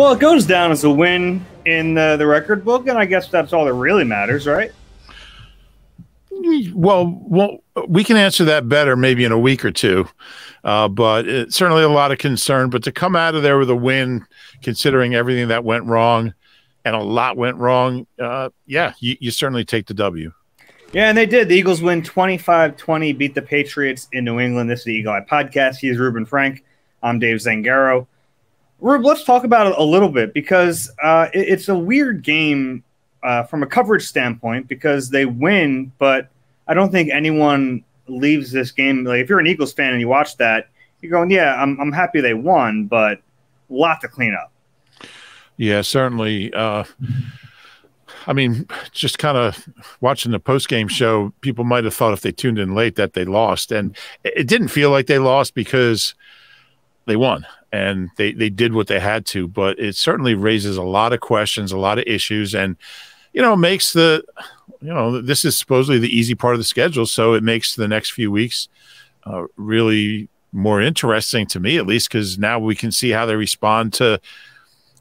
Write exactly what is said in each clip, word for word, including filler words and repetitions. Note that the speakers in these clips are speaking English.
Well, it goes down as a win in the, the record book, and I guess that's all that really matters, right? Well, well, we can answer that better maybe in a week or two, uh, but it, certainly a lot of concern. But to come out of there with a win, considering everything that went wrong, and a lot went wrong, uh, yeah, you, you certainly take the W. Yeah, and they did. The Eagles win twenty-five twenty, beat the Patriots in New England. This is the Eagle Eye Podcast. He's Reuben Frank. I'm Dave Zangaro. Rube, let's talk about it a little bit because uh, it, it's a weird game uh, from a coverage standpoint because they win, but I don't think anyone leaves this game. Like, if you're an Eagles fan and you watch that, you're going, yeah, I'm, I'm happy they won, but a lot to clean up. Yeah, certainly. Uh, I mean, just kind of watching the post-game show, people might have thought if they tuned in late that they lost. And it didn't feel like they lost because they won. And they, they did what they had to, but it certainly raises a lot of questions, a lot of issues, and, you know, makes the, you know, this is supposedly the easy part of the schedule, so it makes the next few weeks uh, really more interesting to me, at least, because now we can see how they respond to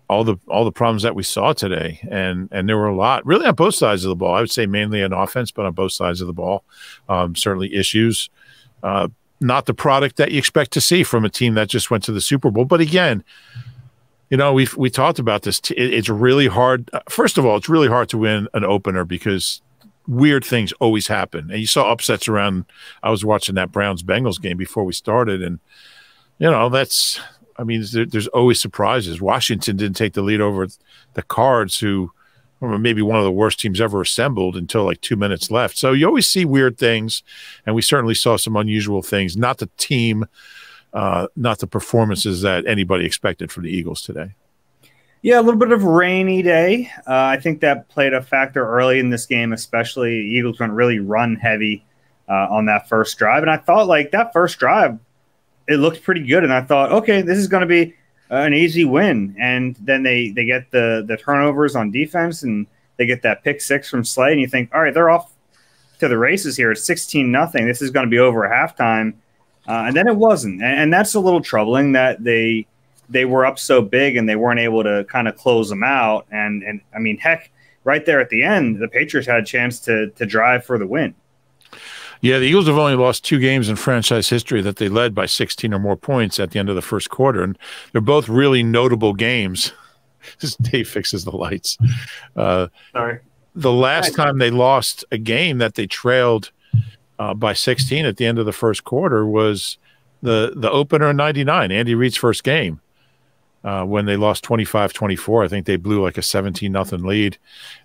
all the all the problems that we saw today, and and there were a lot, really, on both sides of the ball. I would say mainly on offense, but on both sides of the ball, um, certainly issues. Uh, Not the product that you expect to see from a team that just went to the Super Bowl. But again, you know, we've we talked about this. It, it's really hard. First of all, it's really hard to win an opener because weird things always happen. And you saw upsets around. I was watching that Browns-Bengals game before we started. And, you know, that's, I mean, there, there's always surprises. Washington didn't take the lead over the Cards, who were maybe one of the worst teams ever assembled until like two minutes left. So you always see weird things, and we certainly saw some unusual things, not the team, uh, not the performances that anybody expected from the Eagles today. Yeah, a little bit of rainy day. Uh, I think that played a factor early in this game, especially the Eagles went really run heavy uh, on that first drive. And I thought like that first drive, it looked pretty good. And I thought, okay, this is going to be an easy win, and then they they get the the turnovers on defense, and they get that pick six from Slay, and you think, all right, they're off to the races here. It's sixteen nothing. This is going to be over at halftime, uh, and then it wasn't, and, and that's a little troubling that they they were up so big and they weren't able to kind of close them out. And and I mean, heck, right there at the end, the Patriots had a chance to to drive for the win. Yeah, the Eagles have only lost two games in franchise history that they led by sixteen or more points at the end of the first quarter, and they're both really notable games. Dave fixes the lights. Uh, Sorry. The last time they lost a game that they trailed uh, by sixteen at the end of the first quarter was the the opener in ninety-nine, Andy Reid's first game, uh, when they lost twenty-five twenty-four. I think they blew like a seventeen nothing lead.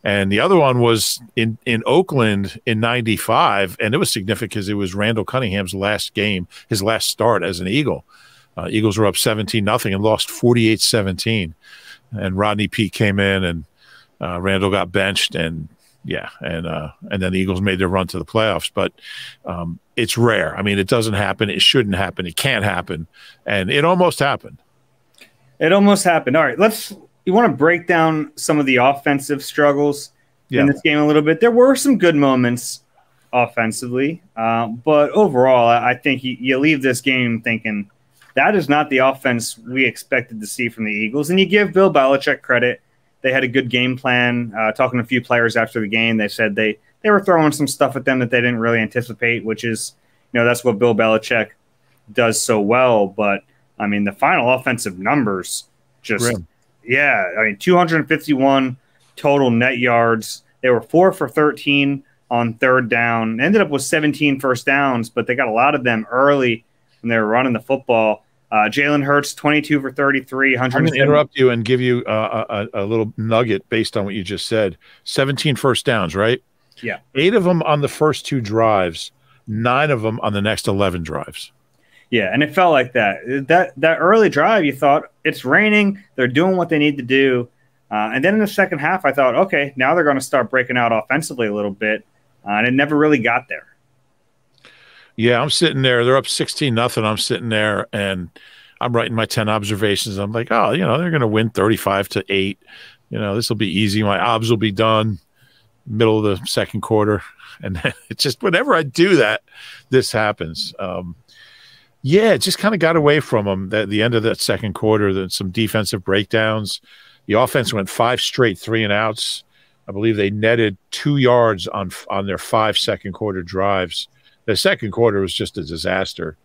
And the other one was in, in Oakland in ninety-five, and it was significant because it was Randall Cunningham's last game, his last start as an Eagle. Uh, Eagles were up seventeen nothing and lost forty-eight seventeen. And Rodney Peete came in, and uh, Randall got benched, and yeah, and uh, and then the Eagles made their run to the playoffs. But um, it's rare. I mean, it doesn't happen. It shouldn't happen. It can't happen. And it almost happened. It almost happened. All right, let's. You want to break down some of the offensive struggles yeah. in this game a little bit. There were some good moments offensively, uh, but overall, I think you, you leave this game thinking that is not the offense we expected to see from the Eagles. And you give Bill Belichick credit; they had a good game plan. Uh, talking to a few players after the game, they said they they were throwing some stuff at them that they didn't really anticipate, which is, you know, that's what Bill Belichick does so well, but. I mean, the final offensive numbers just, Grim. yeah, I mean, two hundred fifty-one total net yards. They were four for thirteen on third down. Ended up with seventeen first downs, but they got a lot of them early when they were running the football. Uh, Jalen Hurts, twenty-two for thirty-three. I'm going to interrupt you and give you uh, a, a little nugget based on what you just said. seventeen first downs, right? Yeah. Eight of them on the first two drives, nine of them on the next eleven drives. Yeah, and it felt like that. That that early drive, you thought, it's raining. They're doing what they need to do. Uh, and then in the second half, I thought, okay, now they're going to start breaking out offensively a little bit. Uh, and it never really got there. Yeah, I'm sitting there. They're up sixteen nothing. I'm sitting there, and I'm writing my ten observations. I'm like, oh, you know, they're going to win thirty-five to eight. You know, this will be easy. My obs will be done middle of the second quarter. And it's just whenever I do that, this happens. Um Yeah, it just kind of got away from them at the end of that second quarter. Then some defensive breakdowns. The offense went five straight three and outs. I believe they netted two yards on on their five second quarter drives. The second quarter was just a disaster.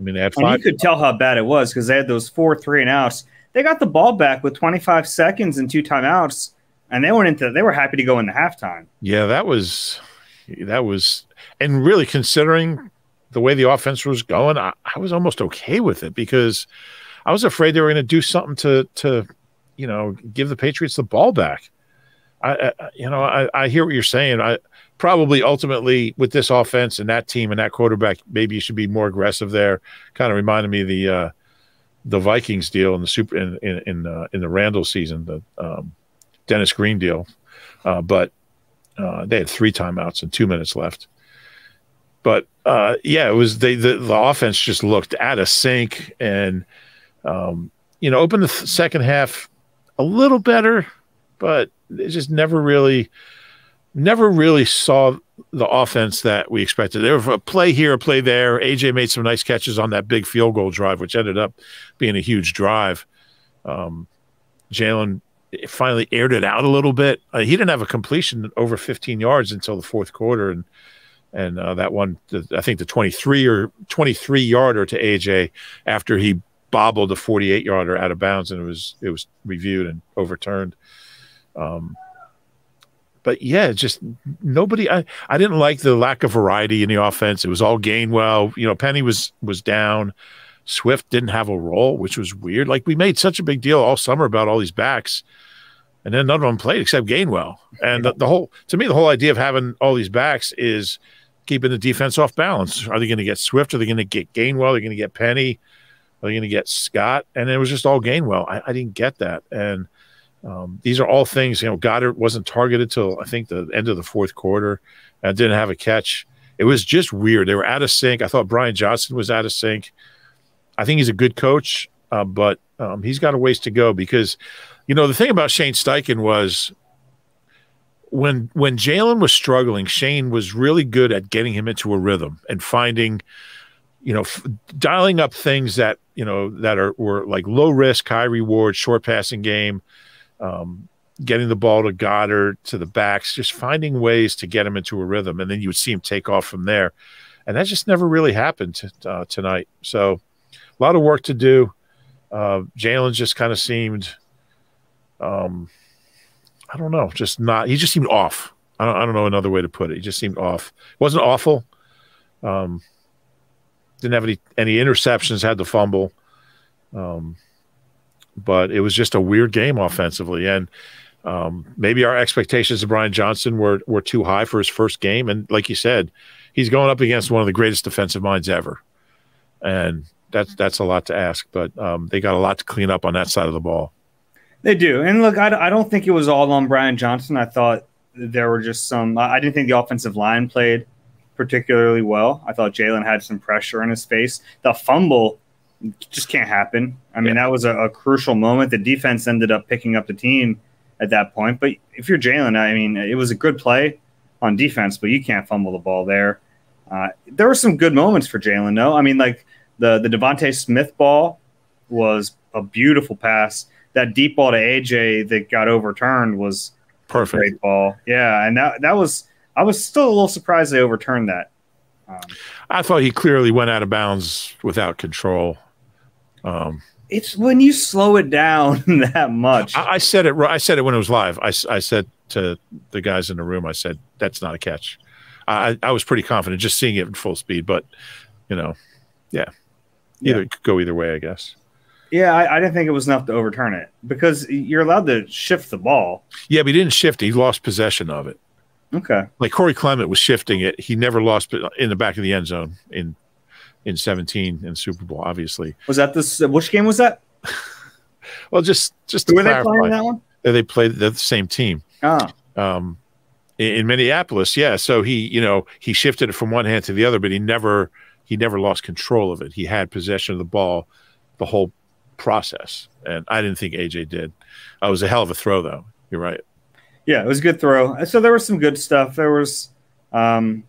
I mean, they had five. And you could tell how bad it was because they had those four three and outs. They got the ball back with twenty-five seconds and two timeouts, and they went into they were happy to go into halftime. Yeah, that was that was, and really considering the way the offense was going, I, I was almost okay with it because I was afraid they were going to do something to, to, you know, give the Patriots the ball back. I, I you know, I, I hear what you're saying. I probably ultimately with this offense and that team and that quarterback, maybe you should be more aggressive there. Kind of reminded me of the uh, the Vikings deal in the super in in in, uh, in the Randall season, the um, Dennis Green deal, uh, but uh, they had three timeouts and two minutes left. But uh, yeah, it was they, the the offense just looked out of sync, and um, you know, opened the th- second half a little better, but it just never really, never really saw the offense that we expected. There was a play here, a play there. A J made some nice catches on that big field goal drive, which ended up being a huge drive. Um, Jalen finally aired it out a little bit. Uh, he didn't have a completion over fifteen yards until the fourth quarter, and. And uh, that one, I think the twenty-three or twenty-three yarder to A J after he bobbled a forty-eight yarder out of bounds, and it was it was reviewed and overturned. Um, but yeah, just nobody. I, I didn't like the lack of variety in the offense. It was all Gainwell. You know, Penny was was down. Swift didn't have a role, which was weird. Like, we made such a big deal all summer about all these backs, and then none of them played except Gainwell. And the, the whole to me, the whole idea of having all these backs is keeping the defense off balance. Are they going to get Swift? Are they going to get Gainwell? Are they going to get Penny? Are they going to get Scott? And it was just all Gainwell. I, I didn't get that. And um, these are all things, you know, Goddard wasn't targeted till I think the end of the fourth quarter. I didn't have a catch. It was just weird. They were out of sync. I thought Brian Johnson was out of sync. I think he's a good coach, uh, but um, he's got a ways to go because, you know, the thing about Shane Steichen was – When when Jalen was struggling, Shane was really good at getting him into a rhythm and finding, you know, f- dialing up things that, you know, that are were like low risk, high reward, short passing game, um, getting the ball to Goddard, to the backs, just finding ways to get him into a rhythm. And then you would see him take off from there. And that just never really happened t- uh, tonight. So a lot of work to do. Uh, Jalen just kind of seemed um, – I don't know, just not – he just seemed off. I don't, I don't know another way to put it. He just seemed off. Wasn't awful. Um, didn't have any, any interceptions, had the fumble. Um, but it was just a weird game offensively. And um, maybe our expectations of Brian Johnson were, were too high for his first game. And like you said, he's going up against one of the greatest defensive minds ever. And that's, that's a lot to ask. But um, they got a lot to clean up on that side of the ball. They do. And look, I, I don't think it was all on Brian Johnson. I thought there were just some – I didn't think the offensive line played particularly well. I thought Jalen had some pressure in his face. The fumble just can't happen. I mean, yeah. that was a, a crucial moment. The defense ended up picking up the team at that point. But if you're Jalen, I mean, it was a good play on defense, but you can't fumble the ball there. Uh, there were some good moments for Jalen, though. I mean, like the, the Devontae Smith ball was a beautiful pass. That deep ball to A J that got overturned was perfect. A great ball. Yeah, and that that was – I was still a little surprised they overturned that. Um, I thought he clearly went out of bounds without control. Um, it's when you slow it down that much. I, I said it I said it when it was live. I, I said to the guys in the room, I said, that's not a catch. I, I was pretty confident just seeing it in full speed. But, you know, yeah, either, yeah. It could go either way, I guess. Yeah, I, I didn't think it was enough to overturn it because you're allowed to shift the ball. Yeah, but he didn't shift it. He lost possession of it. Okay. Like Corey Clement was shifting it. He never lost in the back of the end zone in in seventeen in Super Bowl, obviously. Was that this? Which game was that? well, just just to Were clarify, they playing that one? They played the same team. Oh. Um, in, in Minneapolis, yeah. So he, you know, he shifted it from one hand to the other, but he never he never lost control of it. He had possession of the ball the whole process, and I didn't think A J did. Uh, it was a hell of a throw, though. You're right. Yeah, it was a good throw. So there was some good stuff. There was um,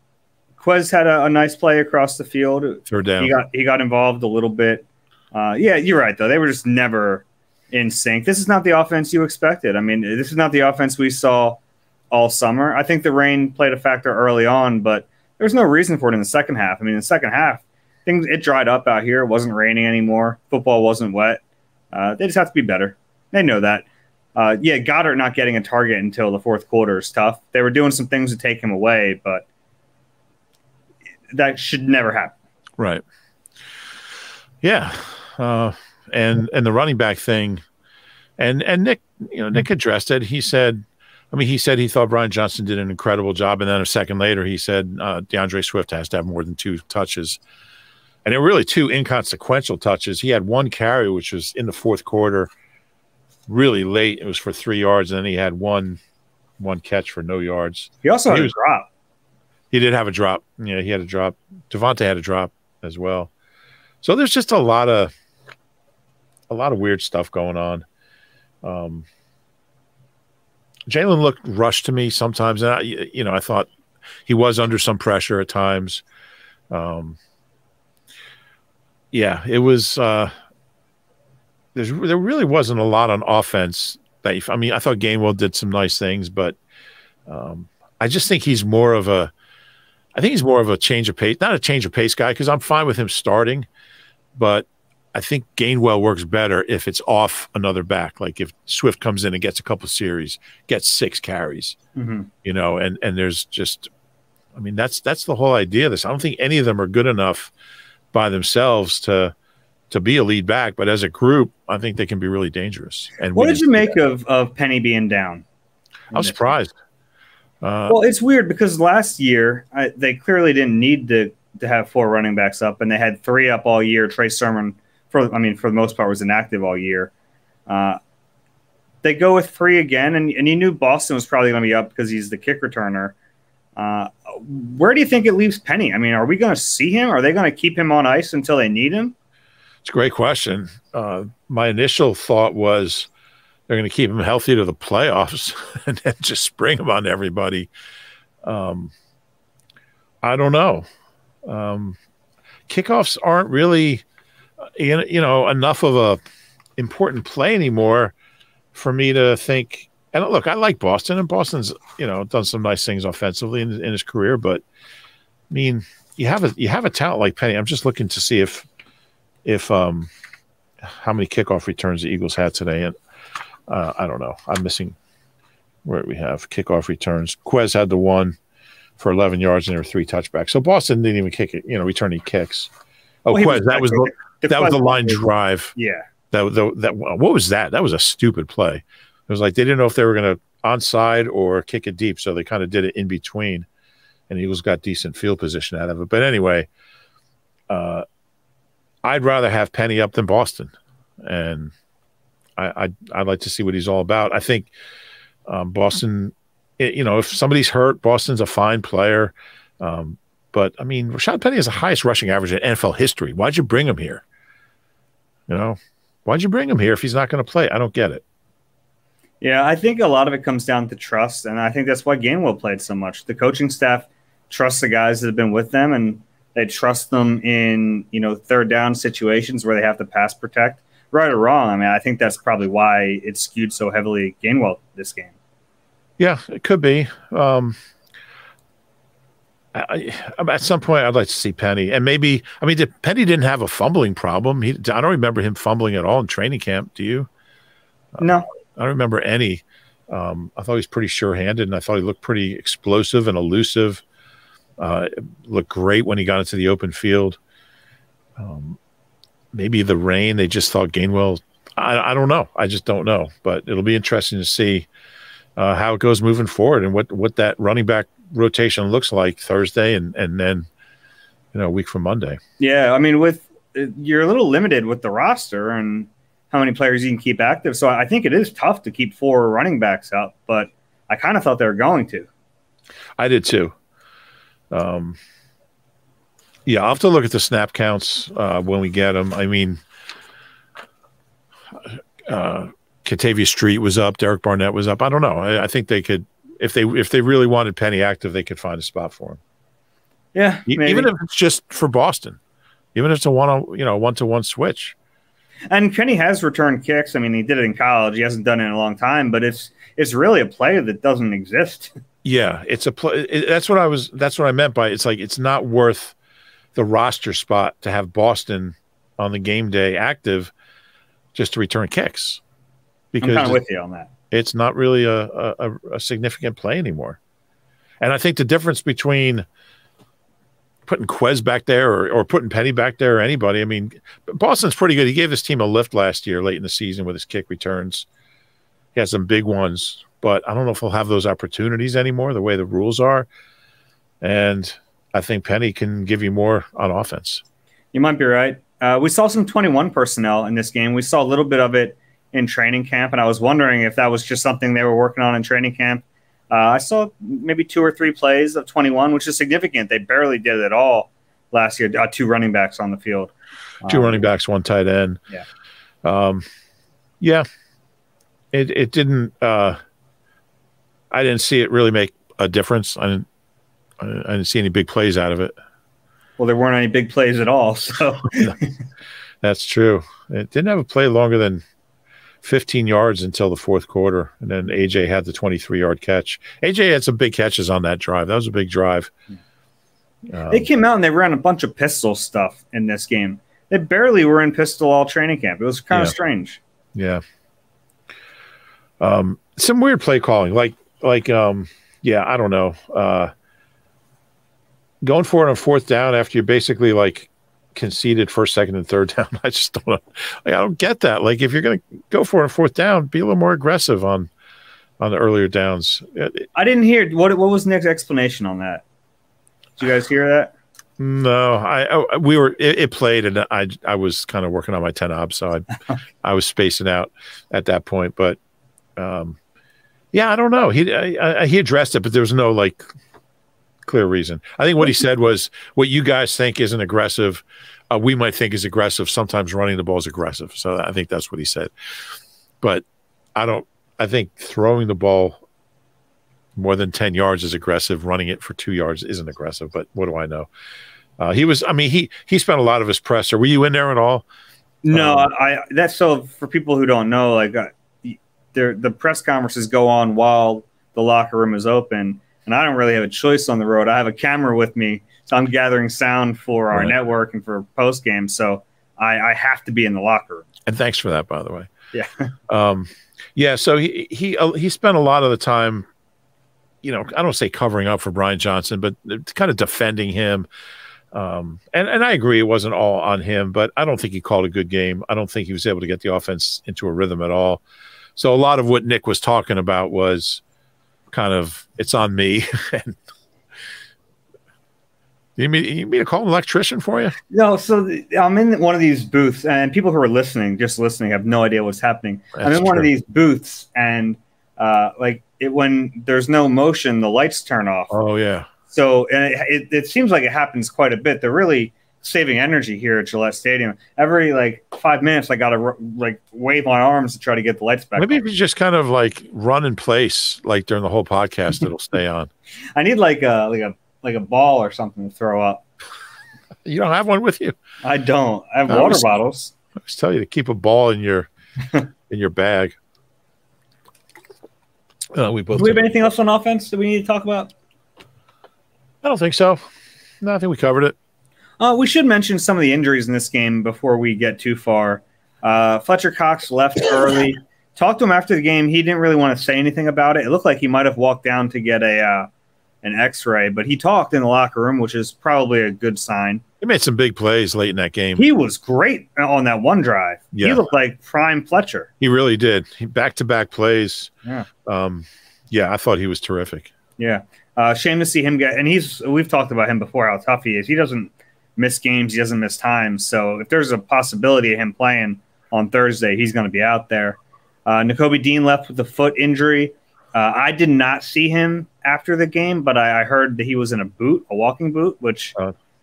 Quez had a, a nice play across the field. Sure down. He got he got involved a little bit. Uh, yeah, you're right though. They were just never in sync. This is not the offense you expected. I mean, this is not the offense we saw all summer. I think the rain played a factor early on, but there was no reason for it in the second half. I mean, in the second half, things it dried up out here. It wasn't raining anymore. Football wasn't wet. Uh, they just have to be better. They know that. Uh, yeah, Goddard not getting a target until the fourth quarter is tough. They were doing some things to take him away, but that should never happen. Right. Yeah. Uh, and and the running back thing, and and Nick, you know, Nick addressed it. He said, I mean, he said he thought Brian Johnson did an incredible job, and then a second later he said uh, DeAndre Swift has to have more than two touches. And it were really two inconsequential touches. He had one carry, which was in the fourth quarter, really late. It was for three yards, and then he had one one catch for no yards. He also had he was, a drop. He did have a drop. Yeah, he had a drop. Devontae had a drop as well. So there's just a lot of a lot of weird stuff going on. Um, Jalen looked rushed to me sometimes, and I, you know, I thought he was under some pressure at times. Um, yeah, it was. Uh, there's there really wasn't a lot on offense. That you, I mean, I thought Gainwell did some nice things, but um, I just think he's more of a. I think he's more of a change of pace, not a change of pace guy, because I'm fine with him starting, but I think Gainwell works better if it's off another back. Like if Swift comes in and gets a couple series, gets six carries, mm-hmm. you know, and and there's just, I mean, that's that's the whole idea of this. I don't think any of them are good enough by themselves to to be a lead back, but as a group, I think they can be really dangerous. And what did you make of of Penny being down? I was surprised. Uh, well, it's weird because last year I, they clearly didn't need to to have four running backs up, and they had three up all year. Trey Sermon, for I mean, for the most part, was inactive all year. Uh, they go with three again, and and you knew Boston was probably going to be up because he's the kick returner. Uh, where do you think it leaves Penny? I mean, are we going to see him? Are they going to keep him on ice until they need him? It's a great question. Uh, my initial thought was, they're going to keep him healthy to the playoffs and then just spring him on everybody. Um, I don't know. Um, kickoffs aren't really, you know, enough of a important play anymore for me to think. And look, I like Boston, and Boston's, you know, done some nice things offensively in, in his career. But I mean, you have a you have a talent like Penny. I'm just looking to see if if um, how many kickoff returns the Eagles had today. And Uh, I don't know. I'm missing where we have kickoff returns. Quez had the one for eleven yards, and there were three touchbacks. So Boston didn't even kick it, you know, return any kicks. Oh, well, Quez, was that was the, the that Quez was the line drive. Yeah. That, the, that what was that? That was a stupid play. It was like they didn't know if they were going to onside or kick it deep, so they kind of did it in between, and the Eagles got decent field position out of it. But anyway, uh, I'd rather have Penny up than Boston, and – I, I'd, I'd like to see what he's all about. I think um, Boston, it, you know, if somebody's hurt, Boston's a fine player. Um, but, I mean, Rashad Penny has the highest rushing average in N F L history. Why'd you bring him here? You know, why'd you bring him here if he's not going to play? I don't get it. Yeah, I think a lot of it comes down to trust, and I think that's why Gainwell played so much. The coaching staff trusts the guys that have been with them, and they trust them in, you know, third down situations where they have to pass protect. Right or wrong, I mean, I think that's probably why it skewed so heavily Gainwell this game. Yeah, it could be. Um, I, I, at some point, I'd like to see Penny. And maybe, I mean, did, Penny didn't have a fumbling problem. He, I don't remember him fumbling at all in training camp. Do you? No. Uh, I don't remember any. Um, I thought he was pretty sure-handed, and I thought he looked pretty explosive and elusive. Uh, looked great when he got into the open field. Um Maybe the rain, they just thought Gainwell – I don't know. I just don't know. But it'll be interesting to see uh, how it goes moving forward and what, what that running back rotation looks like Thursday and, and then, you know, a week from Monday. Yeah, I mean, with you're a little limited with the roster and how many players you can keep active. So I think it is tough to keep four running backs up, but I kind of thought they were going to. I did too. Um Yeah, I'll have to look at the snap counts uh, when we get them. I mean, uh, Katavius Street was up. Derek Barnett was up. I don't know. I, I think they could, if they if they really wanted Penny active, they could find a spot for him. Yeah, maybe. Even if it's just for Boston, even if it's a one on, you know, one to one switch. And Penny has returned kicks. I mean, he did it in college. He hasn't done it in a long time, but it's it's really a play that doesn't exist. Yeah, it's a play. It, that's what I was. That's what I meant by it. It's like it's not worth the roster spot to have Boston on the game day active just to return kicks. Because I'm kind of with you on that. It's not really a, a a significant play anymore. And I think the difference between putting Quez back there or, or putting Penny back there or anybody, I mean, Boston's pretty good. He gave his team a lift last year late in the season with his kick returns. He had some big ones, but I don't know if he'll have those opportunities anymore the way the rules are. And I think Penny can give you more on offense. You might be right. Uh, we saw some twenty-one personnel in this game. We saw a little bit of it in training camp, and I was wondering if that was just something they were working on in training camp. Uh, I saw maybe two or three plays of twenty-one, which is significant. They barely did it at all last year. Uh, two running backs on the field. Two um, running backs, one tight end. Yeah. Um, yeah. It it didn't uh, – I didn't see it really make a difference. I didn't, I didn't see any big plays out of it. Well, there weren't any big plays at all. So that's true. It didn't have a play longer than – fifteen yards until the fourth quarter, and then A J had the twenty-three yard catch. A J had some big catches on that drive. That was a big drive. Um, they came out and they ran a bunch of pistol stuff in this game. They barely were in pistol all training camp. It was kind yeah. of strange. Yeah. Um, some weird play calling. Like, like, um, yeah, I don't know. Uh, going for it on fourth down after you basically, like, conceded first, second, and third down. I just don't like, I don't get that. Like, if you're going to go for it on fourth down, be a little more aggressive on on the earlier downs. It, I didn't hear what what was Nick's explanation on that. Did you guys hear that? No, I, I we were it, it played, and I I was kind of working on my ten ob, so I I was spacing out at that point. But um, yeah, I don't know. He I, I, he addressed it, but there was no like. Clear reason. I think what he said was, what you guys think isn't aggressive, uh, we might think is aggressive. Sometimes running the ball is aggressive. So I think that's what he said. But I don't, I think throwing the ball more than ten yards is aggressive. Running it for two yards isn't aggressive, but what do I know? Uh, he was, I mean, he, he spent a lot of his presser. Were you in there at all? No, um, I, that's so for people who don't know, like uh, the press conferences go on while the locker room is open. And I don't really have a choice on the road. I have a camera with me, so I'm gathering sound for our right. network and for post game. So I, I have to be in the locker room. And thanks for that, by the way. Yeah, um, yeah. So he he uh, he spent a lot of the time, you know, I don't say covering up for Brian Johnson, but kind of defending him. Um, and and I agree, it wasn't all on him, but I don't think he called a good game. I don't think he was able to get the offense into a rhythm at all. So a lot of what Nick was talking about was. Kind of, it's on me. you mean you mean to call an electrician for you? No, so the, I'm in one of these booths, and people who are listening, just listening, have no idea what's happening. That's I'm in true. one of these booths, and uh, like it, when there's no motion, the lights turn off. Oh yeah. So and it, it it seems like it happens quite a bit. They're really saving energy here at Gillette Stadium. Every like five minutes, I gotta like wave my arms to try to get the lights back. Maybe if you just kind of like run in place, like during the whole podcast, it'll stay on. I need like a like a like a ball or something to throw up. You don't have one with you? I don't. I have I water always, bottles. I always tell you to keep a ball in your in your bag. Uh, we both. Do we have anything else on offense that we need to talk about? I don't think so. No, I think we covered it. Uh, we should mention some of the injuries in this game before we get too far. Uh, Fletcher Cox left early. Talked to him after the game. He didn't really want to say anything about it. It looked like he might have walked down to get a uh, an X-ray, but he talked in the locker room, which is probably a good sign. He made some big plays late in that game. He was great on that one drive. Yeah. He looked like prime Fletcher. He really did. Back-to-back plays. Yeah. Um, yeah, I thought he was terrific. Yeah. Uh, shame to see him get – and he's we've talked about him before, how tough he is. He doesn't – miss games, he doesn't miss time. So if there's a possibility of him playing on Thursday, he's going to be out there. Uh, Nakobe Dean left with a foot injury. Uh, I did not see him after the game, but I, I heard that he was in a boot, a walking boot, which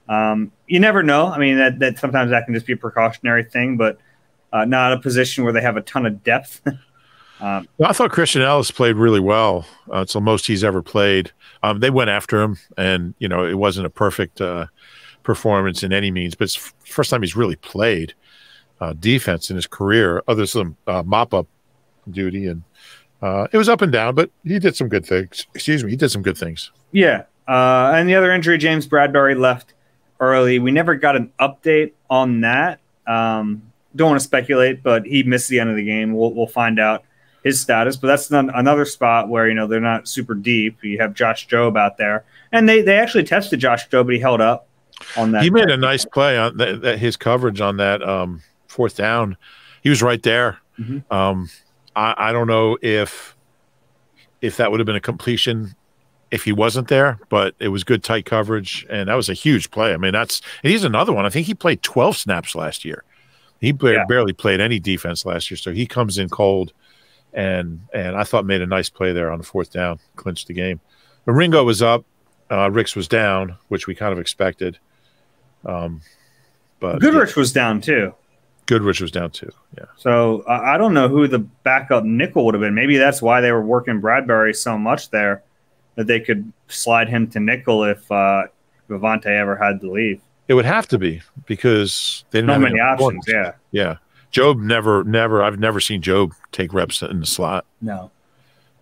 um, you never know. I mean, that, that sometimes that can just be a precautionary thing, but uh, not a position where they have a ton of depth. Um, I thought Christian Elliss played really well. Uh, it's the most he's ever played. Um, they went after him, and you know it wasn't a perfect uh, performance in any means, but it's f- first time he's really played uh, defense in his career, other than uh, mop-up duty, and uh, it was up and down, but he did some good things. Excuse me, he did some good things. Yeah, uh, and the other injury, James Bradbury left early. We never got an update on that. Um, don't want to speculate, but he missed the end of the game. We'll we'll find out his status, but that's not another spot where, you know, they're not super deep. You have Josh Jobe out there, and they, they actually tested Josh Jobe, but he held up on that. He made a nice play on that, that his coverage on that um, fourth down. He was right there. Mm-hmm. Um, I, I don't know if if that would have been a completion if he wasn't there, but it was good tight coverage, and that was a huge play. I mean, that's and he's another one. I think he played twelve snaps last year. He barely, yeah. barely played any defense last year, so he comes in cold. And and I thought made a nice play there on the fourth down, clinched the game. Maringo was up, uh, Ricks was down, which we kind of expected. Um, but Goodrich yeah. was down too. Goodrich was down too. Yeah. So uh, I don't know who the backup nickel would have been. Maybe that's why they were working Bradbury so much there, that they could slide him to nickel if uh, Vavante ever had to leave. It would have to be, because they didn't so have many options. Yeah. Yeah. Jobe never, never. I've never seen Jobe take reps in the slot. No,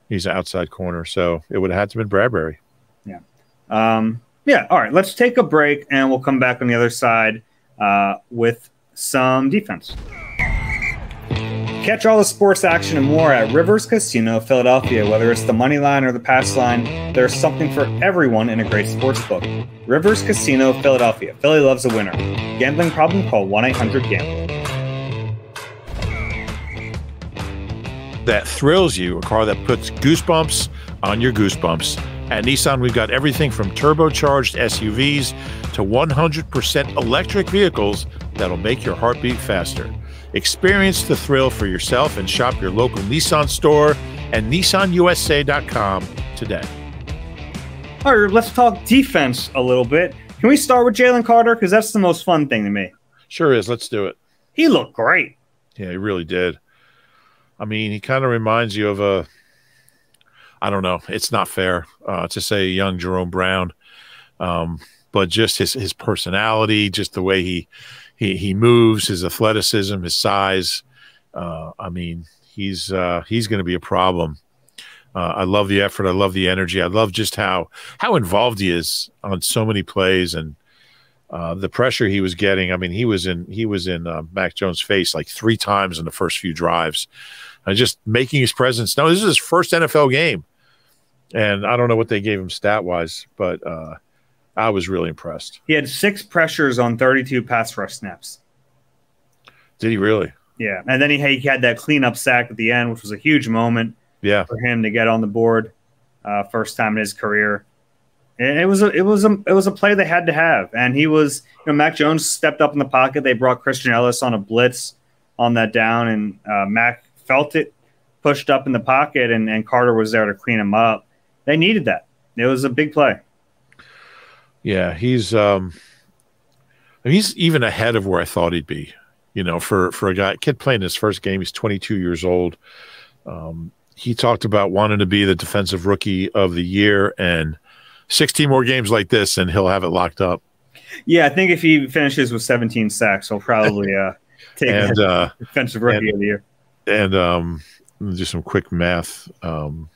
he's an outside corner, so it would have had to have been Bradbury. Yeah, um, yeah. All right, let's take a break, and we'll come back on the other side uh, with some defense. Catch all the sports action and more at Rivers Casino Philadelphia. Whether it's the money line or the pass line, there's something for everyone in a great sports book. Rivers Casino Philadelphia. Philly loves a winner. Gambling problem? Call one eight hundred gambler. That thrills you, a car that puts goosebumps on your goosebumps. At Nissan, we've got everything from turbocharged S U Vs to one hundred percent electric vehicles that'll make your heartbeat faster. Experience the thrill for yourself and shop your local Nissan store and nissan u s a dot com today. All right, let's talk defense a little bit. Can we start with Jalen Carter? Because that's the most fun thing to me. Sure is. Let's do it. He looked great. Yeah, he really did. I mean, he kind of reminds you of a, I don't know, it's not fair uh, to say young Jerome Brown, um, but just his his personality, just the way he he he moves, his athleticism, his size. Uh, I mean, he's uh, he's going to be a problem. Uh, I love the effort. I love the energy. I love just how how involved he is on so many plays, and uh, the pressure he was getting. I mean, he was in he was in uh, Mac Jones' face like three times in the first few drives. Uh, just making his presence. Now, this is his first N F L game, and I don't know what they gave him stat-wise, but uh, I was really impressed. He had six pressures on thirty-two pass rush snaps. Did he really? Yeah, and then he had, he had that cleanup sack at the end, which was a huge moment yeah. for him to get on the board, uh, first time in his career. And it was a, it was a, it was a play they had to have, and he was. You know, Mac Jones stepped up in the pocket. They brought Christian Elliss on a blitz on that down, and uh, Mac. Felt it, pushed up in the pocket, and, and Carter was there to clean him up. They needed that. It was a big play. Yeah, he's um, he's even ahead of where I thought he'd be. You know, for for a guy kid playing his first game, he's twenty-two years old. Um, he talked about wanting to be the defensive rookie of the year, and sixteen more games like this, and he'll have it locked up. Yeah, I think if he finishes with seventeen sacks, he'll probably uh, take and, uh, defensive rookie and, of the year. And um, do some quick math. Um,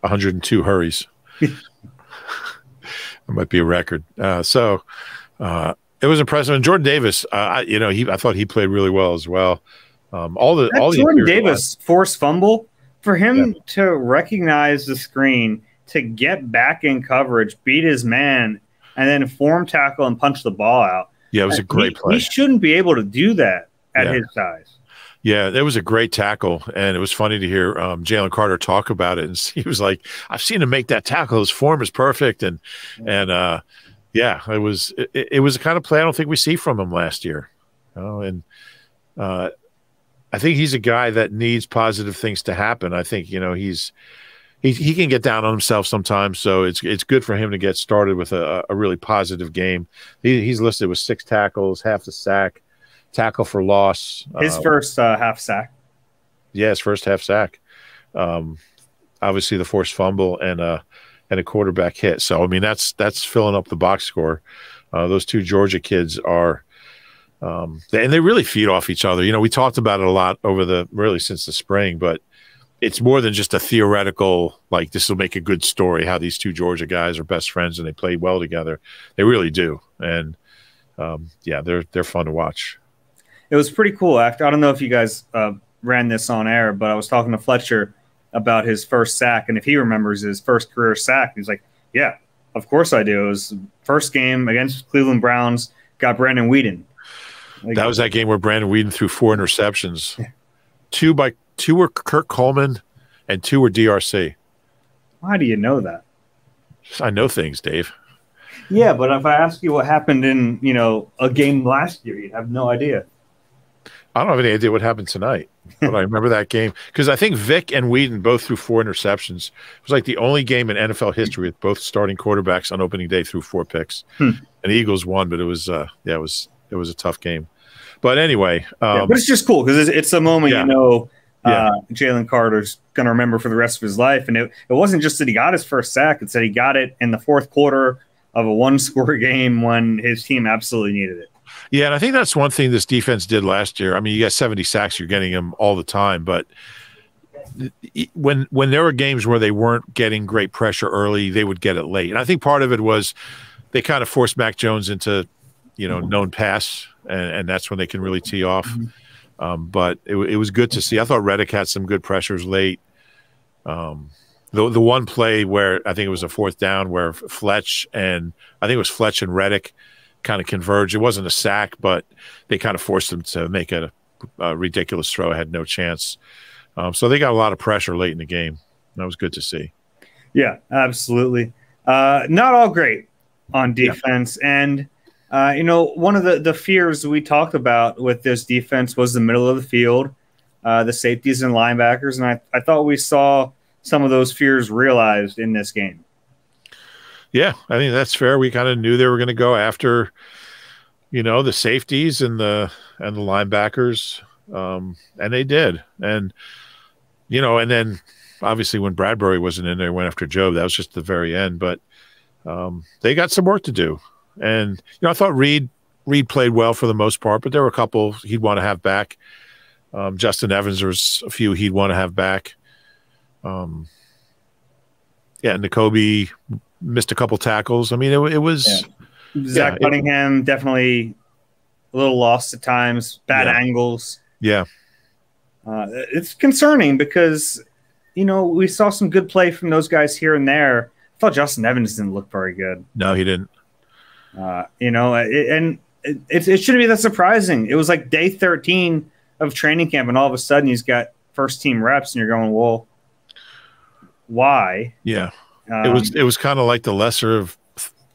one hundred two hurries. That might be a record. Uh, so uh, it was impressive. And Jordan Davis, uh, I, you know, he I thought he played really well as well. Um, all the that all Jordan the Davis forced fumble for him yeah. to recognize the screen, to get back in coverage, beat his man, and then form tackle and punch the ball out. Yeah, it was and a great he, play. He shouldn't be able to do that at yeah. his size. Yeah, that was a great tackle, and it was funny to hear um, Jalen Carter talk about it. And he was like, "I've seen him make that tackle. His form is perfect." And and uh, yeah, it was it, it was the kind of play I don't think we see from him last year. You know? And uh, I think he's a guy that needs positive things to happen. I think you know he's he he can get down on himself sometimes, so it's it's good for him to get started with a, a really positive game. He, he's listed with six tackles, half the sack. Tackle for loss. His uh, first uh, half sack. yeah, his first half sack. Um, obviously the forced fumble and uh and a quarterback hit. So I mean that's that's filling up the box score. Uh, those two Georgia kids are, um, they, and they really feed off each other. You know, we talked about it a lot over the really since the spring, but it's more than just a theoretical, like this will make a good story, how these two Georgia guys are best friends and they play well together. They really do. And um, yeah, they're they're fun to watch. It was pretty cool. After, I don't know if you guys uh, ran this on air, but I was talking to Fletcher about his first sack, and if he remembers his first career sack, he's like, yeah, of course I do. It was first game against Cleveland Browns, got Brandon Weeden. Like, that was that game where Brandon Weeden threw four interceptions. Yeah. Two by two were Kirk Coleman and two were D R C. Why do you know that? I know things, Dave. Yeah, but if I ask you what happened in, you know, a game last year, you'd have no idea. I don't have any idea what happened tonight, but I remember that game because I think Vic and Weeden both threw four interceptions. It was like the only game in N F L history with both starting quarterbacks on opening day threw four picks. Hmm. And the Eagles won, but it was uh, yeah, it was it was a tough game. But anyway, um, yeah, but it's just cool because it's, it's a moment yeah. you know uh, yeah. Jalen Carter's gonna remember for the rest of his life. And it it wasn't just that he got his first sack; it's that he got it in the fourth quarter of a one-score game when his team absolutely needed it. Yeah, and I think that's one thing this defense did last year. I mean, you got seventy sacks, you're getting them all the time, but when when there were games where they weren't getting great pressure early, they would get it late. And I think part of it was they kind of forced Mac Jones into, you know, known pass, and, and that's when they can really tee off. Um, but it, it was good to see. I thought Reddick had some good pressures late. Um, the the one play where I think it was a fourth down where Fletch and I think it was Fletch and Reddick kind of converge. It wasn't a sack, but they kind of forced them to make a, a ridiculous throw. I had no chance. Um, so they got a lot of pressure late in the game. That was good to see. Yeah, absolutely. Uh, not all great on defense. Yeah. And, uh, you know, one of the, the fears we talked about with this defense was the middle of the field, uh, the safeties and linebackers. And I, I thought we saw some of those fears realized in this game. Yeah, I think that's fair. We kind of knew they were going to go after, you know, the safeties and the and the linebackers, um, and they did. And you know, and then obviously when Bradbury wasn't in there, went after Jobe. That was just the very end. But um, they got some work to do. And you know, I thought Reed Reed played well for the most part, but there were a couple he'd want to have back. Um, Justin Evans, there was a few he'd want to have back. Um, yeah, Nakobe missed a couple tackles. I mean, it, it was yeah. Zach yeah, Cunningham it, definitely a little lost at times, bad yeah. angles. Yeah, uh, it's concerning because you know we saw some good play from those guys here and there. I thought Justin Evans didn't look very good. No, he didn't. Uh, you know, it, and it, it, it shouldn't be that surprising. It was like day thirteen of training camp, and all of a sudden he's got first team reps, and you're going, "Well, why?" Yeah. It was it was kind of like the lesser of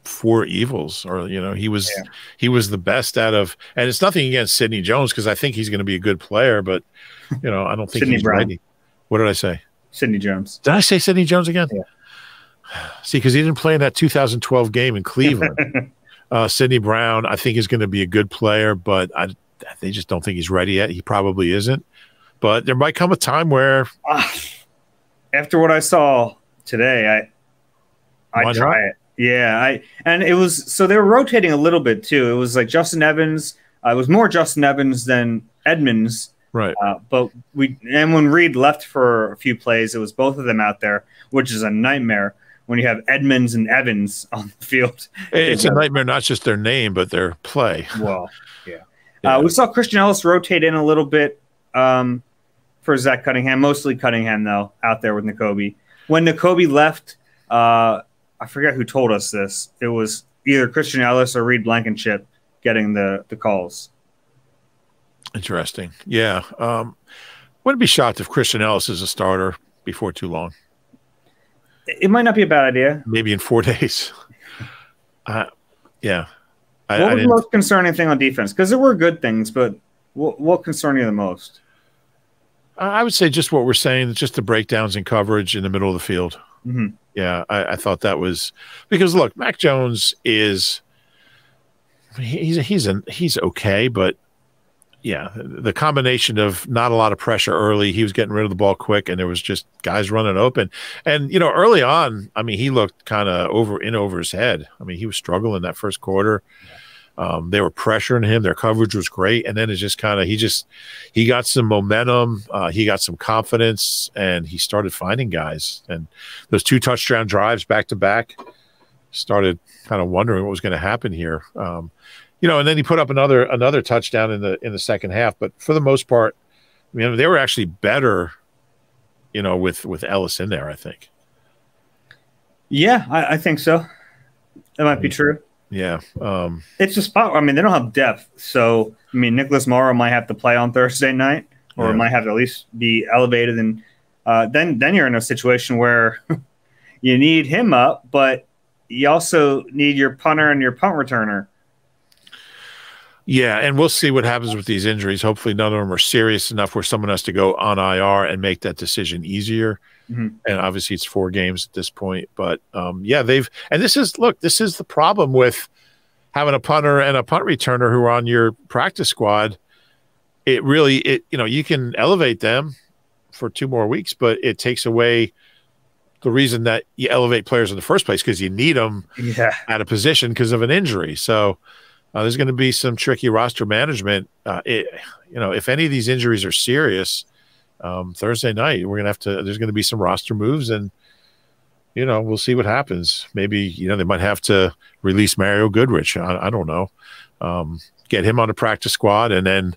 four evils, or you know he was yeah. he was the best out of, and it's nothing against Sydney Jones because I think he's going to be a good player, but you know I don't think Sydney he's Brown. Ready. What did I say? Sydney Jones. Did I say Sydney Jones again? Yeah. See, because he didn't play in that two thousand twelve game in Cleveland. uh, Sydney Brown, I think, is going to be a good player, but I they just don't think he's ready yet. He probably isn't, but there might come a time where, after what I saw today, I. I try it. Yeah. I and it was so they were rotating a little bit too. It was like Justin Evans. Uh, it was more Justin Evans than Edmonds. Right. Uh, but we and when Reed left for a few plays, it was both of them out there, which is a nightmare when you have Edmonds and Evans on the field. It's a nightmare, not just their name, but their play. Well, yeah. yeah. Uh, we saw Christian Elliss rotate in a little bit um, for Zach Cunningham, mostly Cunningham though, out there with Nakobe. When Nakobe left, uh, I forget who told us this. It was either Christian Elliss or Reed Blankenship getting the, the calls. Interesting. Yeah. Um, wouldn't be shocked if Christian Elliss is a starter before too long. It might not be a bad idea. Maybe in four days. uh, yeah. I, what was I the most concerning thing on defense? Because there were good things, but what, what concerned you the most? I would say just what we're saying, just the breakdowns in coverage in the middle of the field. Mm-hmm. Yeah, I, I thought that was because look, Mac Jones is he's he's an, he's okay, but yeah, the combination of not a lot of pressure early, he was getting rid of the ball quick, and there was just guys running open. And, you know, early on, I mean, he looked kind of over in over his head. I mean, he was struggling that first quarter. Um, they were pressuring him. Their coverage was great. And then it's just kind of, he just, he got some momentum. Uh, he got some confidence, and he started finding guys. And those two touchdown drives back to back, started kind of wondering what was going to happen here. Um, you know, and then he put up another, another touchdown in the, in the second half. But for the most part, I mean, they were actually better, you know, with, with Elliss in there, I think. Yeah, I, I think so. That might be true. Yeah. Um, it's a spot where, I mean, they don't have depth. So, I mean, Nicholas Morrow might have to play on Thursday night, or yeah. might have to at least be elevated. And uh, then, then you're in a situation where you need him up, but you also need your punter and your punt returner. Yeah, and we'll see what happens with these injuries. Hopefully none of them are serious enough where someone has to go on I R and make that decision easier. Mm-hmm. And obviously it's four games at this point. But, um, yeah, they've – and this is – look, this is the problem with having a punter and a punt returner who are on your practice squad. It really – it you know, you can elevate them for two more weeks, but it takes away – the reason that you elevate players in the first place, because you need them yeah. at a position because of an injury. So uh, there's going to be some tricky roster management. Uh, it, you know, if any of these injuries are serious, um, Thursday night, we're going to have to, there's going to be some roster moves, and, you know, we'll see what happens. Maybe, you know, they might have to release Mario Goodrich. I, I don't know. Um, get him on the practice squad, and then,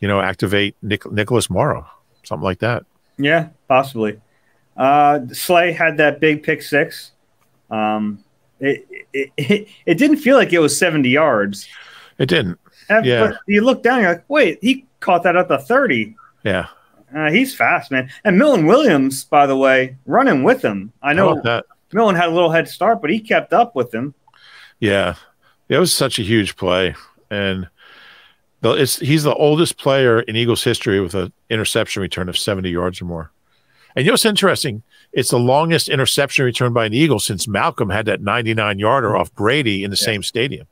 you know, activate Nick, Nicholas Morrow, something like that. Yeah, possibly. Uh, Slay had that big pick six. Um, it, it, it, it didn't feel like it was seventy yards. It didn't. And yeah. But you look down, you're like, wait, he caught that at the thirty. Yeah. Uh, he's fast, man. And Milton Williams, by the way, running with him. I know that Milton had a little head start, but he kept up with him. Yeah. It was such a huge play. And the, it's, he's the oldest player in Eagles history with an interception return of seventy yards or more. And you know what's interesting? It's the longest interception return by an Eagle since Malcolm had that ninety-nine yarder off Brady in the yeah. same stadium.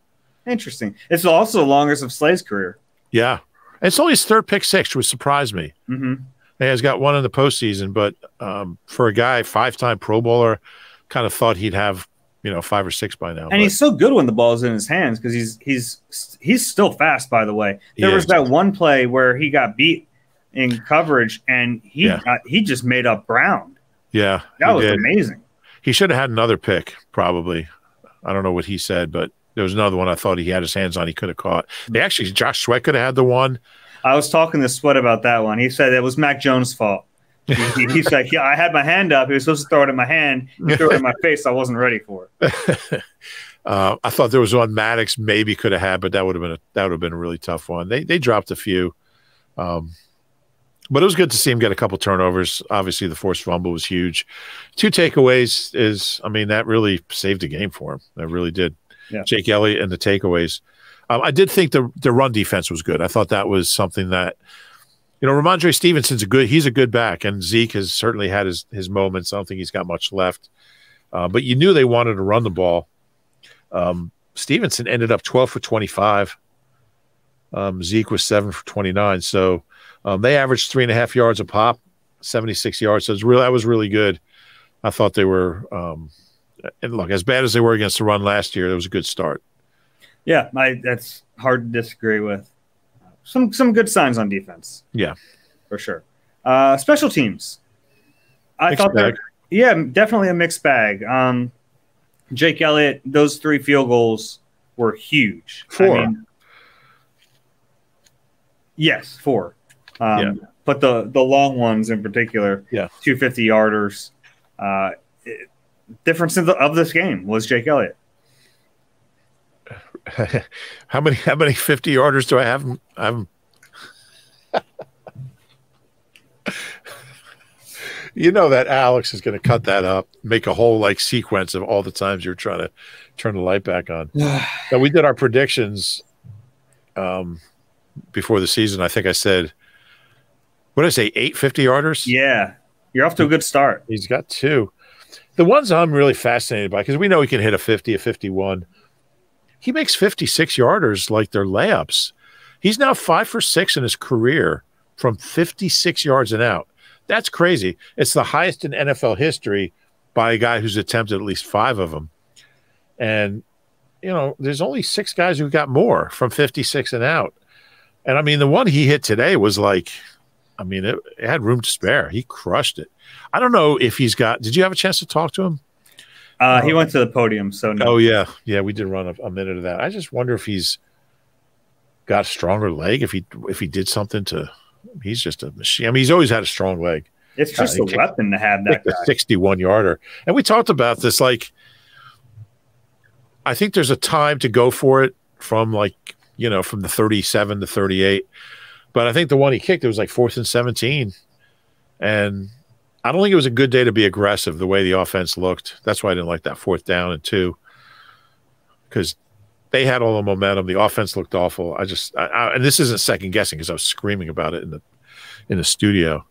Interesting. It's also the longest of Slay's career. Yeah. And it's only his third pick six, which surprised me. Mm-hmm. He has got one in the postseason, but um, for a guy, five-time Pro Bowler, kind of thought he'd have, you know, five or six by now. And but. he's so good when the ball's in his hands, because he's he's he's still fast, by the way. There yeah, was that one play where he got beat in coverage, and he yeah. got, he just made up ground. Yeah, that was did. amazing. He should have had another pick, probably. I don't know what he said, but there was another one I thought he had his hands on. He could have caught. They actually, Josh Sweat could have had the one. I was talking to Sweat about that one. He said it was Mac Jones' fault. He, he's like, yeah, I had my hand up. He was supposed to throw it in my hand. He threw it in my face. I wasn't ready for it. uh, I thought there was one Maddox maybe could have had, but that would have been a, that would have been a really tough one. They they dropped a few. Um, But it was good to see him get a couple turnovers. Obviously, the forced fumble was huge. Two takeaways is, I mean, that really saved the game for him. That really did. Yeah. Jake Elliott and the takeaways. Um, I did think the the run defense was good. I thought that was something that, you know, Ramondre Stevenson's a good. He's a good back, and Zeke has certainly had his his moments. I don't think he's got much left. Uh, but you knew they wanted to run the ball. Um, Stevenson ended up twelve for twenty-five. Um, Zeke was seven for twenty-nine. So. Um, they averaged three and a half yards a pop, seventy-six yards. So it's really, that was really good. I thought they were, um, and look, as bad as they were against the run last year, it was a good start. Yeah, I, that's hard to disagree with. Some some good signs on defense. Yeah, for sure. Uh, special teams, I mixed thought that. Yeah, definitely a mixed bag. Um, Jake Elliott, those three field goals were huge. Four. I mean, yes, four. Um, yeah. But the, the long ones in particular, yeah. two fifty-yarders, uh, it, difference of, the, of this game was Jake Elliott. how many how many fifty-yarders do I have? I'm, you know that Alex is going to cut that up, make a whole like sequence of all the times you're trying to turn the light back on. So we did our predictions um, before the season. I think I said. What did I say, eight fifty-yarders? Yeah, you're off to a good start. He's got two. The ones I'm really fascinated by, because we know he can hit a fifty, a fifty-one. He makes fifty-six-yarders like they're layups. He's now five for six in his career from fifty-six yards and out. That's crazy. It's the highest in N F L history by a guy who's attempted at least five of them. And, you know, there's only six guys who got more from fifty-six and out. And, I mean, the one he hit today was like, I mean, it, it had room to spare. He crushed it. I don't know if he's got – did you have a chance to talk to him? Uh, he went to the podium, so no. Oh, yeah. Yeah, we did run a, a minute of that. I just wonder if he's got a stronger leg, if he if he did something to – he's just a machine. I mean, he's always had a strong leg. It's just uh, a weapon to have that guy. A sixty-one-yarder. And we talked about this, like, I think there's a time to go for it from, like, you know, from the thirty-seven to thirty-eight. But I think the one he kicked, it was like fourth and seventeen. And – I don't think it was a good day to be aggressive the way the offense looked. That's why I didn't like that fourth down and two, because they had all the momentum. The offense looked awful. I just, I, I, and this isn't second guessing because I was screaming about it in the in the studio.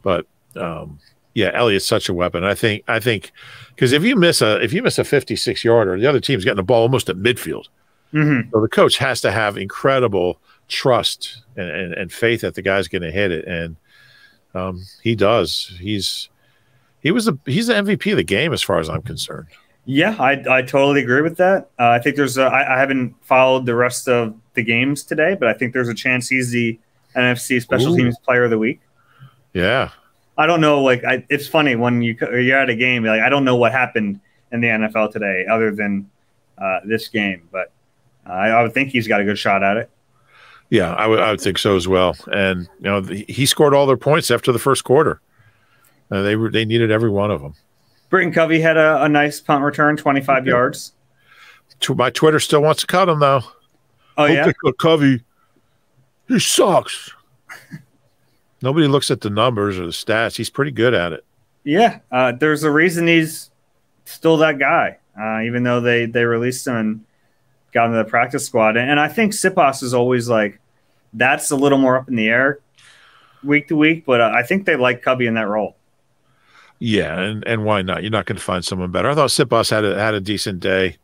But um, yeah, Elliott's such a weapon. I think I think because if you miss a if you miss a fifty-six yarder, the other team's getting the ball almost at midfield. Mm-hmm. So the coach has to have incredible trust and and, and faith that the guy's going to hit it. And Um, he does. He's he was the he's the M V P of the game as far as I'm concerned. Yeah, I I totally agree with that. Uh, I think there's a, I, I haven't followed the rest of the games today, but I think there's a chance he's the N F C Special Ooh. Teams Player of the Week. Yeah, I don't know. Like I, it's funny when you you're at a game. Like I don't know what happened in the N F L today other than uh, this game, but uh, I, I would think he's got a good shot at it. Yeah, I would I would think so as well. And you know, the, he scored all their points after the first quarter. Uh, they were they needed every one of them. Britain Covey had a, a nice punt return, twenty-five yeah. yards. My Twitter still wants to cut him though. Oh Hope yeah, they cut Covey. He sucks. Nobody looks at the numbers or the stats. He's pretty good at it. Yeah, uh, there's a reason he's still that guy, uh, even though they they released him and got into the practice squad. And, and I think Sipos is always like. That's a little more up in the air week to week, but uh, I think they like Covey in that role. Yeah, and, and why not? You're not going to find someone better. I thought Sipos had a, had a decent day.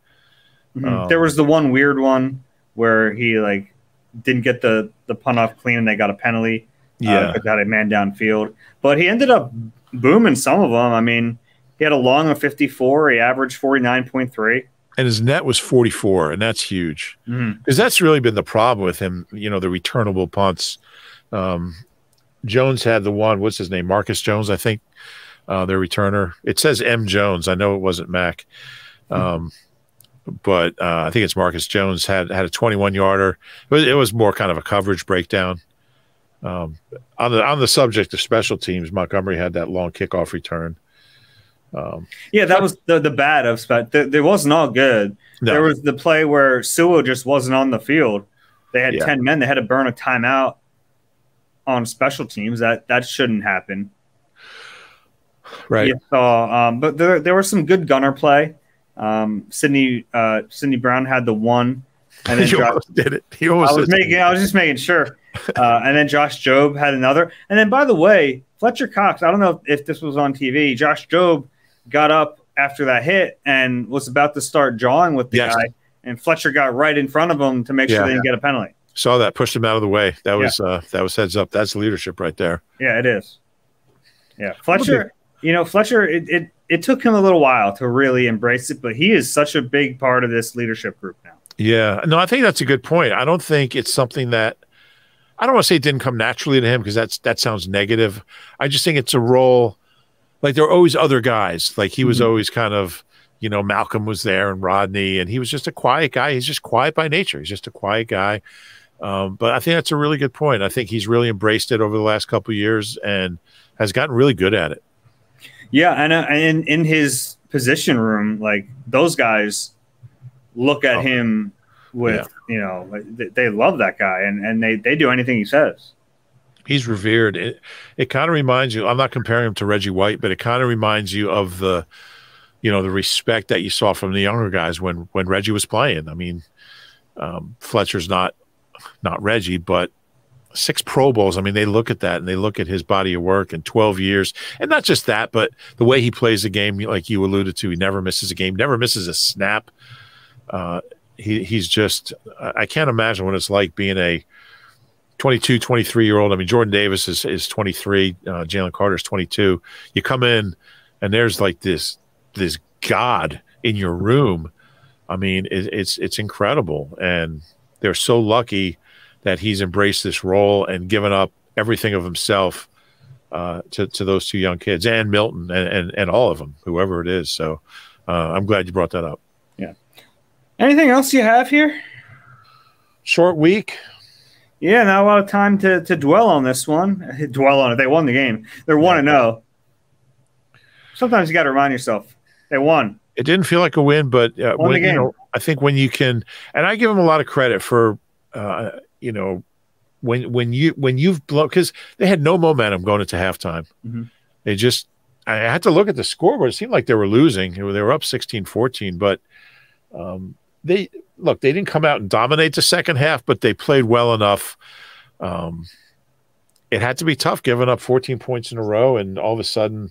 Mm-hmm. um, there was the one weird one where he like didn't get the, the punt off clean and they got a penalty. Yeah. Uh, got a man downfield. But he ended up booming some of them. I mean, he had a long of fifty-four. He averaged forty-nine point three. And his net was forty-four, and that's huge. Because mm-hmm. that's really been the problem with him, you know, the returnable punts. Um, Jones had the one, what's his name, Marcus Jones, I think, uh, their returner. It says M. Jones. I know it wasn't Mac. Um, mm-hmm. But uh, I think it's Marcus Jones had, had a twenty-one-yarder. It was, it was more kind of a coverage breakdown. Um, on the, on the subject of special teams, Montgomery had that long kickoff return. Um, yeah, that was the the bad of spot. There wasn't all good. No. There was the play where Sewell just wasn't on the field. They had yeah. ten men. They had to burn a timeout on special teams. That that shouldn't happen. Right. So, um, but there there was some good gunner play. Um, Sydney uh, Sydney Brown had the one, and then he Josh, almost did it. He almost I was making. It. I was just making sure. Uh, and then Josh Jobe had another. And then, by the way, Fletcher Cox. I don't know if this was on T V. Josh Jobe got up after that hit and was about to start jawing with the yes. guy, and Fletcher got right in front of him to make yeah, sure they didn't yeah. get a penalty. Saw that, pushed him out of the way. That yeah. was uh, that was heads up. That's leadership right there. Yeah, it is. Yeah, Fletcher. You know, Fletcher. It, it it took him a little while to really embrace it, but he is such a big part of this leadership group now. Yeah, no, I think that's a good point. I don't think it's something that I don't want to say it didn't come naturally to him because that's that sounds negative. I just think it's a role. Like, there were always other guys. Like, he was mm-hmm. always kind of, you know, Malcolm was there and Rodney, and he was just a quiet guy. He's just quiet by nature. He's just a quiet guy. Um, but I think that's a really good point. I think he's really embraced it over the last couple of years and has gotten really good at it. Yeah, and, uh, and in his position room, like, those guys look at oh. him with, yeah. you know, like, they love that guy, and, and they, they do anything he says. He's revered. It, it kind of reminds you – I'm not comparing him to Reggie White, but it kind of reminds you of the, you know, the respect that you saw from the younger guys when when Reggie was playing. I mean, um, Fletcher's not not Reggie, but six Pro Bowls. I mean, they look at that, and they look at his body of work in twelve years. And not just that, but the way he plays the game, like you alluded to, he never misses a game, never misses a snap. Uh, he, he's just – I can't imagine what it's like being a – twenty-two, twenty-three-year-old. I mean, Jordan Davis is, is twenty-three. Uh, Jalen Carter is twenty-two. You come in, and there's like this this god in your room. I mean, it, it's it's incredible. And they're so lucky that he's embraced this role and given up everything of himself uh, to, to those two young kids, and Milton, and, and, and all of them, whoever it is. So uh, I'm glad you brought that up. Yeah. Anything else you have here? Short week. Yeah, not a lot of time to, to dwell on this one. Dwell on it. They won the game. They're one and oh. Sometimes you got to remind yourself, they won. It didn't feel like a win, but uh, when, you know, I think when you can – and I give them a lot of credit for, uh, you know, when when you when you've blown, because they had no momentum going into halftime. Mm-hmm. They just – I had to look at the scoreboard. It seemed like they were losing. They were up sixteen fourteen, but um, they – look, they didn't come out and dominate the second half, but they played well enough. Um, it had to be tough, giving up fourteen points in a row, and all of a sudden,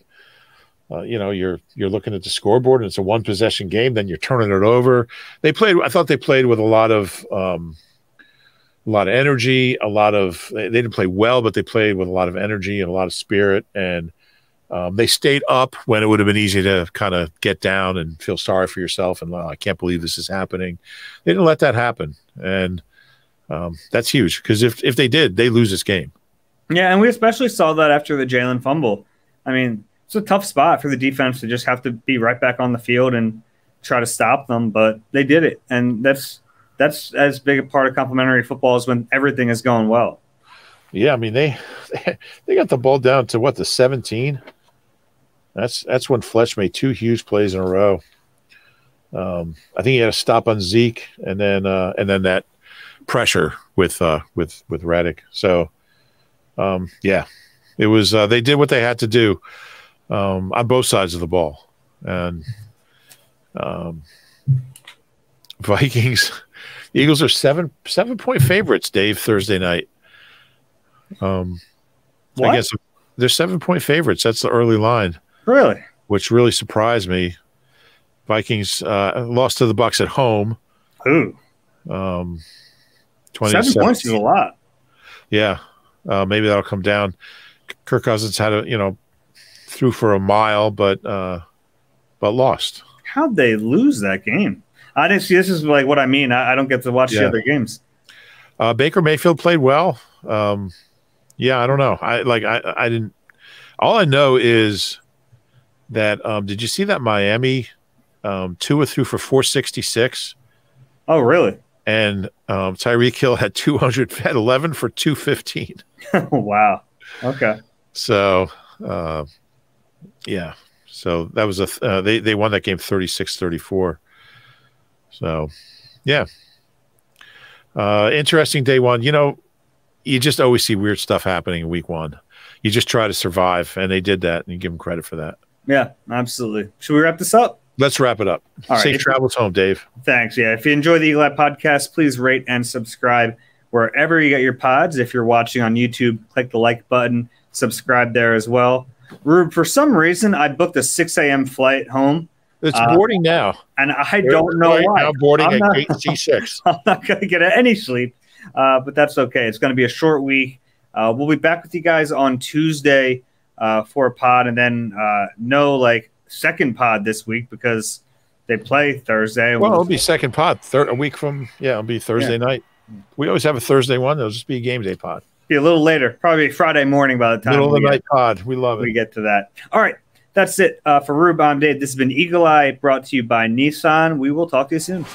uh, you know, you're you're looking at the scoreboard, and it's a one possession game. Then you're turning it over. They played. I thought they played with a lot of um, a lot of energy, a lot of. They didn't play well, but they played with a lot of energy and a lot of spirit, and um, they stayed up when it would have been easy to kind of get down and feel sorry for yourself and, oh, I can't believe this is happening. They didn't let that happen. And um, that's huge, because if, if they did, they lose this game. Yeah, and we especially saw that after the Jalen fumble. I mean, it's a tough spot for the defense to just have to be right back on the field and try to stop them, but they did it. And that's that's as big a part of complimentary football as when everything is going well. Yeah, I mean, they they got the ball down to, what, the seventeen? That's that's when Fletch made two huge plays in a row. Um, I think he had a stop on Zeke, and then uh, and then that pressure with uh, with with Reddick. So um, yeah, it was uh, they did what they had to do um, on both sides of the ball. And um, Vikings, Eagles are seven seven point favorites, Dave, Thursday night. Um, what? I guess they're seven point favorites. That's the early line. Really? Which really surprised me. Vikings uh, lost to the Bucs at home. Ooh. Um, Seven points is a lot. Yeah. Uh, maybe that'll come down. Kirk Cousins had a, you know, threw for a mile, but uh, but lost. How'd they lose that game? I didn't see. This is like what I mean. I, I don't get to watch yeah. the other games. Uh, Baker Mayfield played well. Um, yeah, I don't know. I like. I I didn't. All I know is that um, did you see that Miami um, Tua threw for four sixty-six? Oh, really? And um, Tyreek Hill had two hundred, had eleven for two fifteen. Wow. Okay. So, uh, yeah. So that was a uh, they they won that game thirty-six thirty-four. So, yeah. Uh, interesting day one. You know, you just always see weird stuff happening in week one. You just try to survive, and they did that, and you give them credit for that. Yeah, absolutely. Should we wrap this up? Let's wrap it up. All right. Safe travels home, Dave. Thanks. Yeah. If you enjoy the Eagle Eye Podcast, please rate and subscribe wherever you get your pods. If you're watching on YouTube, click the like button, subscribe there as well. Rube, for some reason, I booked a six a.m. flight home. It's uh, boarding now. And I We're don't know why. Now boarding I'm at not, gate C six. I'm not going to get any sleep, uh, but that's okay. It's going to be a short week. Uh, we'll be back with you guys on Tuesday Uh, for a pod, and then uh, no like second pod this week because they play Thursday. Well, it'll be second pod third a week from yeah, it'll be Thursday yeah. night. We always have a Thursday one. It'll just be a game day pod. Be a little later, probably Friday morning by the time middle of the night pod. We love it. We get to that. All right, that's it uh, for Rube. I'm Dave. This has been Eagle Eye, brought to you by Nissan. We will talk to you soon.